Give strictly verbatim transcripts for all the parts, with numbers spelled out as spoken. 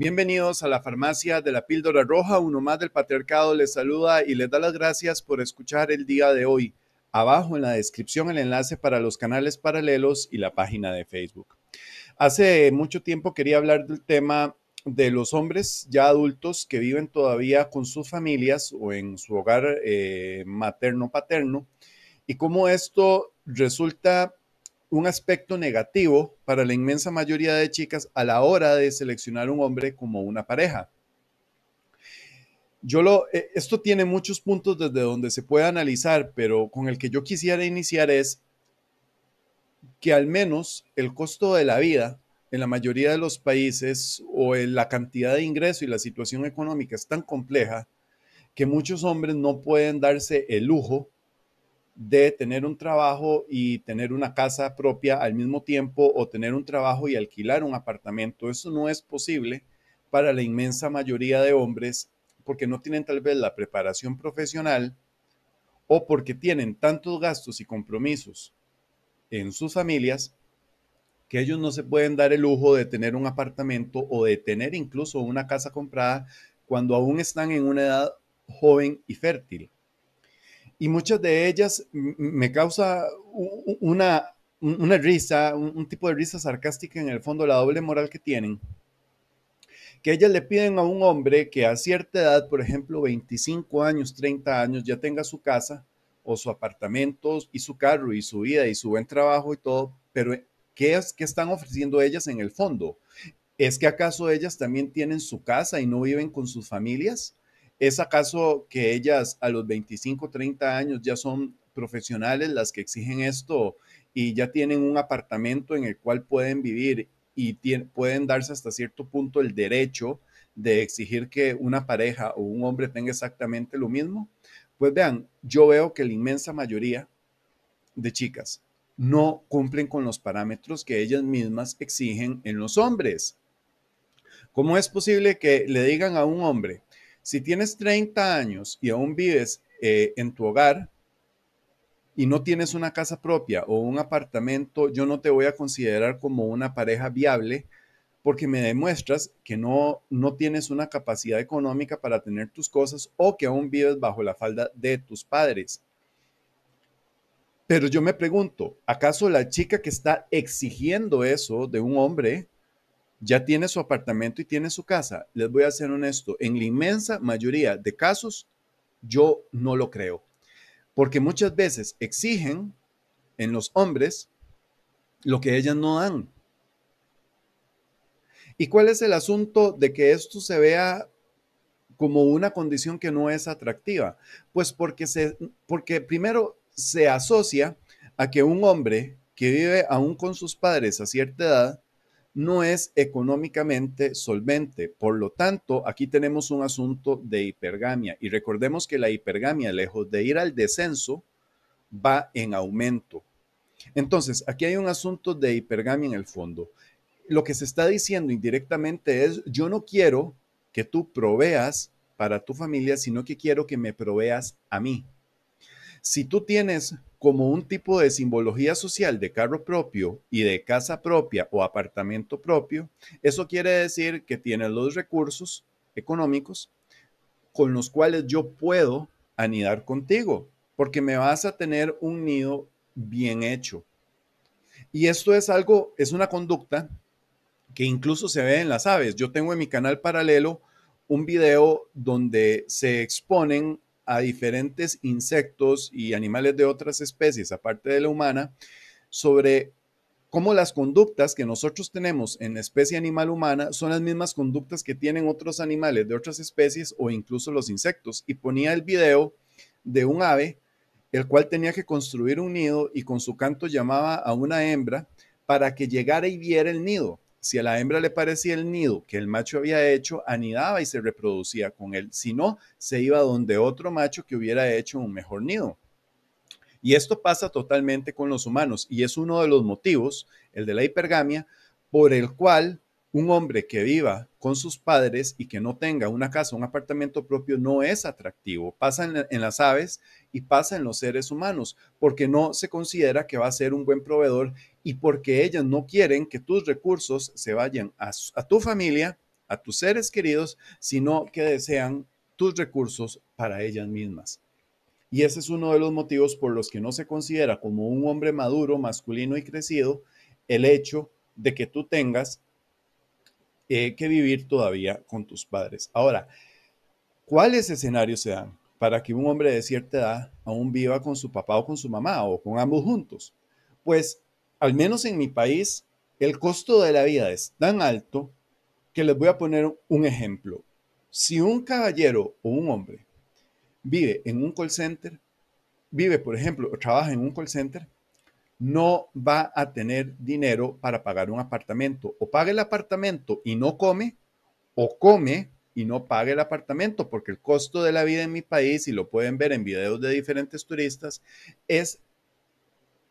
Bienvenidos a la Farmacia de la Píldora Roja. Uno más del Patriarcado les saluda y les da las gracias por escuchar el día de hoy. Abajo en la descripción el enlace para los canales paralelos y la página de Facebook. Hace mucho tiempo quería hablar del tema de los hombres ya adultos que viven todavía con sus familias o en su hogar eh, materno-paterno y cómo esto resulta un aspecto negativo para la inmensa mayoría de chicas a la hora de seleccionar un hombre como una pareja. Yo lo, esto tiene muchos puntos desde donde se puede analizar, pero con el que yo quisiera iniciar es que al menos el costo de la vida en la mayoría de los países o en la cantidad de ingreso y la situación económica es tan compleja que muchos hombres no pueden darse el lujo de tener un trabajo y tener una casa propia al mismo tiempo o tener un trabajo y alquilar un apartamento. Eso no es posible para la inmensa mayoría de hombres porque no tienen tal vez la preparación profesional o porque tienen tantos gastos y compromisos en sus familias que ellos no se pueden dar el lujo de tener un apartamento o de tener incluso una casa comprada cuando aún están en una edad joven y fértil. Y muchas de ellas me causa una, una risa, un tipo de risa sarcástica en el fondo, la doble moral que tienen. Que ellas le piden a un hombre que a cierta edad, por ejemplo, veinticinco años, treinta años, ya tenga su casa o su apartamento y su carro y su vida y su buen trabajo y todo. Pero ¿qué es que están ofreciendo ellas en el fondo? ¿Es que acaso ellas también tienen su casa y no viven con sus familias? ¿Es acaso que ellas a los veinticinco, treinta años ya son profesionales las que exigen esto y ya tienen un apartamento en el cual pueden vivir y tienen, pueden darse hasta cierto punto el derecho de exigir que una pareja o un hombre tenga exactamente lo mismo? Pues vean, yo veo que la inmensa mayoría de chicas no cumplen con los parámetros que ellas mismas exigen en los hombres. ¿Cómo es posible que le digan a un hombre: si tienes treinta años y aún vives eh, en tu hogar y no tienes una casa propia o un apartamento, yo no te voy a considerar como una pareja viable porque me demuestras que no, no tienes una capacidad económica para tener tus cosas o que aún vives bajo la falda de tus padres? Pero yo me pregunto, ¿acaso la chica que está exigiendo eso de un hombre ya tiene su apartamento y tiene su casa? Les voy a ser honesto, en la inmensa mayoría de casos yo no lo creo, porque muchas veces exigen en los hombres lo que ellas no dan. ¿Y cuál es el asunto de que esto se vea como una condición que no es atractiva? Pues porque, se, porque primero se asocia a que un hombre que vive aún con sus padres a cierta edad no es económicamente solvente. Por lo tanto, aquí tenemos un asunto de hipergamia. Y recordemos que la hipergamia, lejos de ir al descenso, va en aumento. Entonces, aquí hay un asunto de hipergamia en el fondo. Lo que se está diciendo indirectamente es: yo no quiero que tú proveas para tu familia, sino que quiero que me proveas a mí. Si tú tienes como un tipo de simbología social de carro propio y de casa propia o apartamento propio, eso quiere decir que tienes los recursos económicos con los cuales yo puedo anidar contigo, porque me vas a tener un nido bien hecho. Y esto es algo, es una conducta que incluso se ve en las aves. Yo tengo en mi canal paralelo un video donde se exponen a diferentes insectos y animales de otras especies, aparte de la humana, sobre cómo las conductas que nosotros tenemos en la especie animal humana son las mismas conductas que tienen otros animales de otras especies o incluso los insectos. Y ponía el video de un ave, el cual tenía que construir un nido y con su canto llamaba a una hembra para que llegara y viera el nido. Si a la hembra le parecía el nido que el macho había hecho, anidaba y se reproducía con él. Si no, se iba donde otro macho que hubiera hecho un mejor nido. Y esto pasa totalmente con los humanos y es uno de los motivos, el de la hipergamia, por el cual un hombre que viva con sus padres y que no tenga una casa, un apartamento propio, no es atractivo. Pasa en, en las aves y pasa en los seres humanos, porque no se considera que va a ser un buen proveedor y porque ellas no quieren que tus recursos se vayan a, a tu familia a tus seres queridos, sino que desean tus recursos para ellas mismas. Y ese es uno de los motivos por los que no se considera como un hombre maduro, masculino y crecido el hecho de que tú tengas eh, que vivir todavía con tus padres. Ahora, ¿cuáles escenarios se dan para que un hombre de cierta edad aún viva con su papá o con su mamá o con ambos juntos? Pues, al menos en mi país, el costo de la vida es tan alto que les voy a poner un ejemplo. Si un caballero o un hombre vive en un call center, vive, por ejemplo, o trabaja en un call center, no va a tener dinero para pagar un apartamento. O paga el apartamento y no come, o come y no paga el apartamento, porque el costo de la vida en mi país, y lo pueden ver en videos de diferentes turistas, es,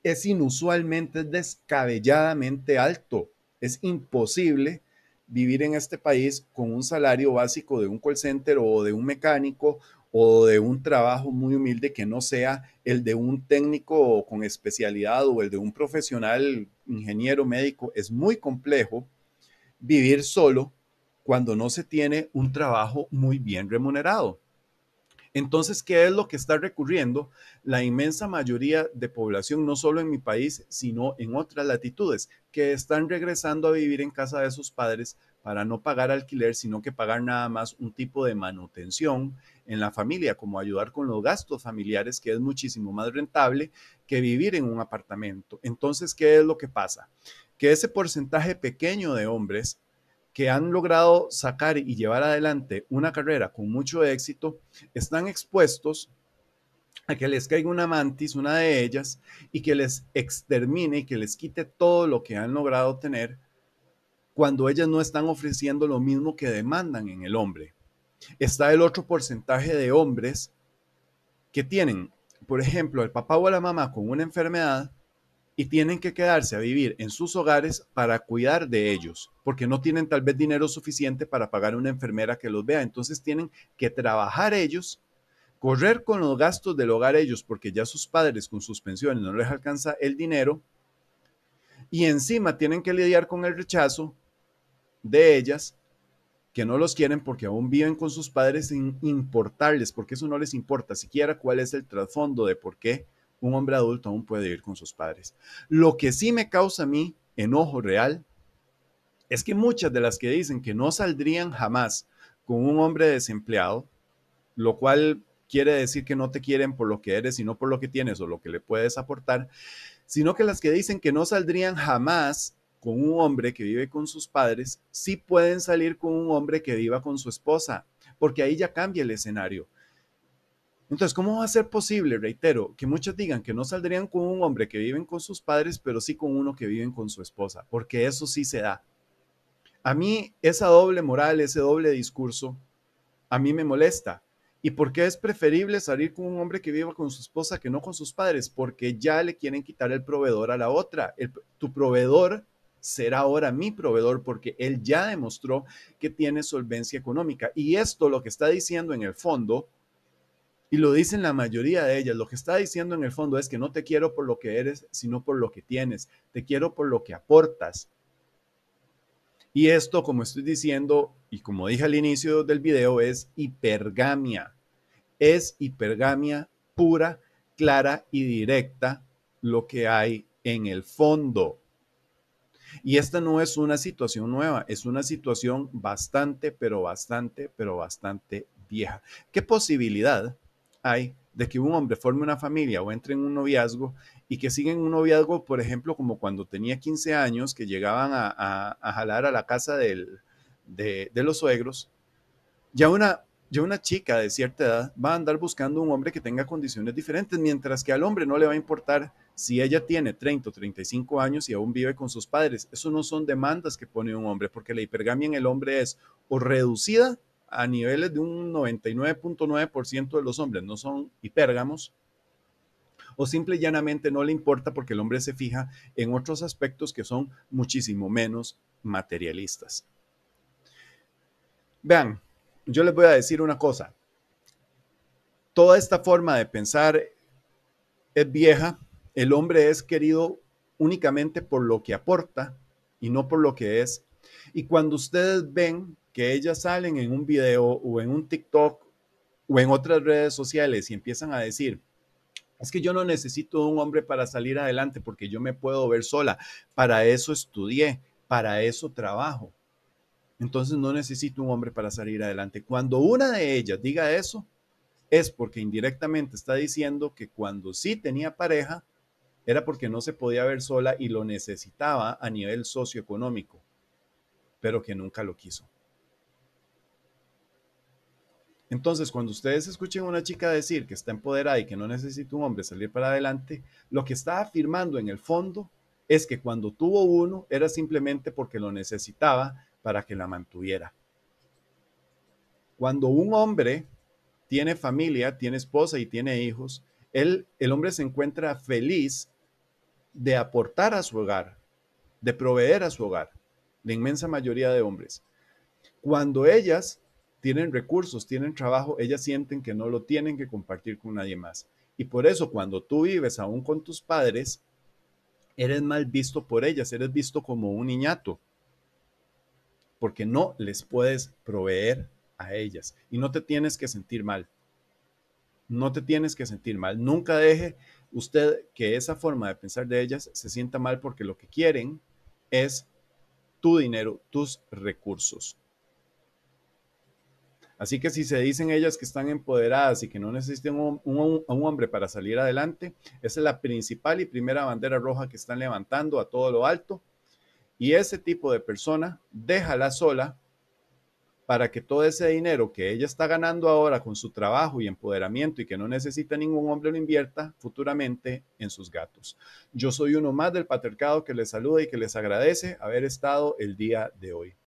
es inusualmente, es descabelladamente alto. Es imposible vivir en este país con un salario básico de un call center o de un mecánico o de un trabajo muy humilde que no sea el de un técnico con especialidad o el de un profesional, ingeniero, médico. Es muy complejo vivir solo cuando no se tiene un trabajo muy bien remunerado. Entonces, ¿qué es lo que está recurriendo la inmensa mayoría de población, no solo en mi país, sino en otras latitudes, que están regresando a vivir en casa de sus padres para no pagar alquiler, sino que pagar nada más un tipo de manutención en la familia, como ayudar con los gastos familiares, que es muchísimo más rentable que vivir en un apartamento? Entonces, ¿qué es lo que pasa? Que ese porcentaje pequeño de hombres que han logrado sacar y llevar adelante una carrera con mucho éxito, están expuestos a que les caiga una mantis, una de ellas, y que les extermine y que les quite todo lo que han logrado tener cuando ellas no están ofreciendo lo mismo que demandan en el hombre. Está el otro porcentaje de hombres que tienen, por ejemplo, el papá o la mamá con una enfermedad, y tienen que quedarse a vivir en sus hogares para cuidar de ellos, porque no tienen tal vez dinero suficiente para pagar una enfermera que los vea. Entonces tienen que trabajar ellos, correr con los gastos del hogar ellos, porque ya sus padres con sus pensiones no les alcanza el dinero, y encima tienen que lidiar con el rechazo de ellas, que no los quieren porque aún viven con sus padres sin importarles, porque eso no les importa siquiera cuál es el trasfondo de por qué un hombre adulto aún puede vivir con sus padres. Lo que sí me causa a mí enojo real es que muchas de las que dicen que no saldrían jamás con un hombre desempleado, lo cual quiere decir que no te quieren por lo que eres, sino por lo que tienes o lo que le puedes aportar, sino que las que dicen que no saldrían jamás con un hombre que vive con sus padres, sí pueden salir con un hombre que viva con su esposa, porque ahí ya cambia el escenario. Entonces, ¿cómo va a ser posible, reitero, que muchos digan que no saldrían con un hombre que viven con sus padres, pero sí con uno que viven con su esposa? Porque eso sí se da. A mí esa doble moral, ese doble discurso, a mí me molesta. ¿Y por qué es preferible salir con un hombre que viva con su esposa que no con sus padres? Porque ya le quieren quitar el proveedor a la otra. El, tu proveedor será ahora mi proveedor porque él ya demostró que tiene solvencia económica. Y esto lo que está diciendo en el fondo, y lo dicen la mayoría de ellas, lo que está diciendo en el fondo es que no te quiero por lo que eres, sino por lo que tienes. Te quiero por lo que aportas. Y esto, como estoy diciendo, y como dije al inicio del video, es hipergamia. Es hipergamia pura, clara y directa lo que hay en el fondo. Y esta no es una situación nueva, es una situación bastante, pero bastante, pero bastante vieja. ¿Qué posibilidad hay de que un hombre forme una familia o entre en un noviazgo y que siga en un noviazgo, por ejemplo, como cuando tenía quince años, que llegaban a, a, a jalar a la casa del, de, de los suegros? Ya una, ya una chica de cierta edad va a andar buscando un hombre que tenga condiciones diferentes, mientras que al hombre no le va a importar si ella tiene treinta o treinta y cinco años y aún vive con sus padres. Eso no son demandas que pone un hombre, porque la hipergamia en el hombre es o reducida a niveles de un noventa y nueve punto nueve por ciento de los hombres no son hipérgamos, o simple y llanamente no le importa porque el hombre se fija en otros aspectos que son muchísimo menos materialistas. Vean, yo les voy a decir una cosa. Toda esta forma de pensar es vieja. El hombre es querido únicamente por lo que aporta y no por lo que es. Y cuando ustedes ven que ellas salen en un video o en un TikTok o en otras redes sociales y empiezan a decir, es que yo no necesito de un hombre para salir adelante porque yo me puedo ver sola, para eso estudié, para eso trabajo, entonces no necesito un hombre para salir adelante. Cuando una de ellas diga eso, es porque indirectamente está diciendo que cuando sí tenía pareja, era porque no se podía ver sola y lo necesitaba a nivel socioeconómico, pero que nunca lo quiso. Entonces, cuando ustedes escuchen a una chica decir que está empoderada y que no necesita un hombre salir para adelante, lo que está afirmando en el fondo es que cuando tuvo uno era simplemente porque lo necesitaba para que la mantuviera. Cuando un hombre tiene familia, tiene esposa y tiene hijos, él, el hombre se encuentra feliz de aportar a su hogar, de proveer a su hogar, la inmensa mayoría de hombres. Cuando ellas tienen recursos, tienen trabajo, ellas sienten que no lo tienen que compartir con nadie más. Y por eso cuando tú vives aún con tus padres, eres mal visto por ellas, eres visto como un niñato, porque no les puedes proveer a ellas. Y no te tienes que sentir mal. No te tienes que sentir mal. Nunca deje usted que esa forma de pensar de ellas se sienta mal, porque lo que quieren es tu dinero, tus recursos. Así que si se dicen ellas que están empoderadas y que no necesitan un, un, un hombre para salir adelante, esa es la principal y primera bandera roja que están levantando a todo lo alto. Y ese tipo de persona, déjala sola para que todo ese dinero que ella está ganando ahora con su trabajo y empoderamiento y que no necesita ningún hombre, lo invierta futuramente en sus gatos. Yo soy uno más del patriarcado que les saluda y que les agradece haber estado el día de hoy.